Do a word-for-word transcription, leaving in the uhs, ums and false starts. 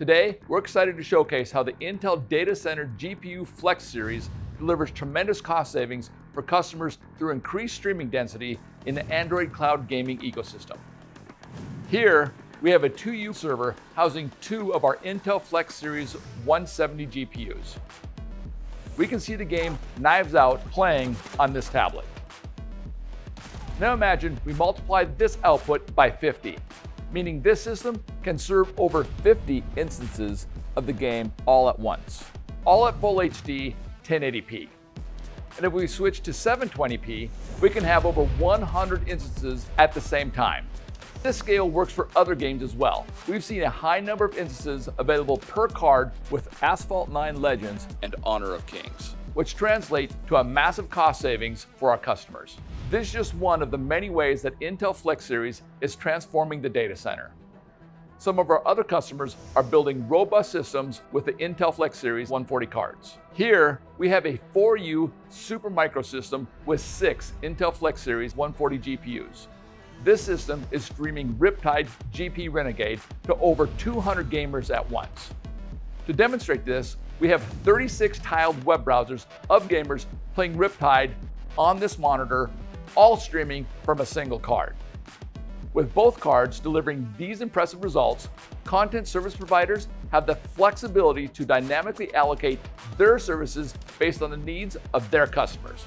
Today, we're excited to showcase how the Intel Data Center G P U Flex Series delivers tremendous cost savings for customers through increased streaming density in the Android cloud gaming ecosystem. Here, we have a two U server housing two of our Intel Flex Series one seventy G P Us. We can see the game Knives Out playing on this tablet. Now imagine we multiply this output by fifty, meaning this system can serve over fifty instances of the game all at once, all at full H D ten eighty p. And if we switch to seven twenty p, we can have over one hundred instances at the same time. This scale works for other games as well. We've seen a high number of instances available per card with Asphalt nine Legends and Honor of Kings, which translate to a massive cost savings for our customers. This is just one of the many ways that Intel Flex Series is transforming the data center. Some of our other customers are building robust systems with the Intel Flex Series one forty cards. Here, we have a four U Super Micro system with six Intel Flex Series one forty G P Us. This system is streaming Riptide G P Renegade to over two hundred gamers at once. To demonstrate this, we have thirty-six tiled web browsers of gamers playing Riptide on this monitor, all streaming from a single card. With both cards delivering these impressive results, content service providers have the flexibility to dynamically allocate their services based on the needs of their customers.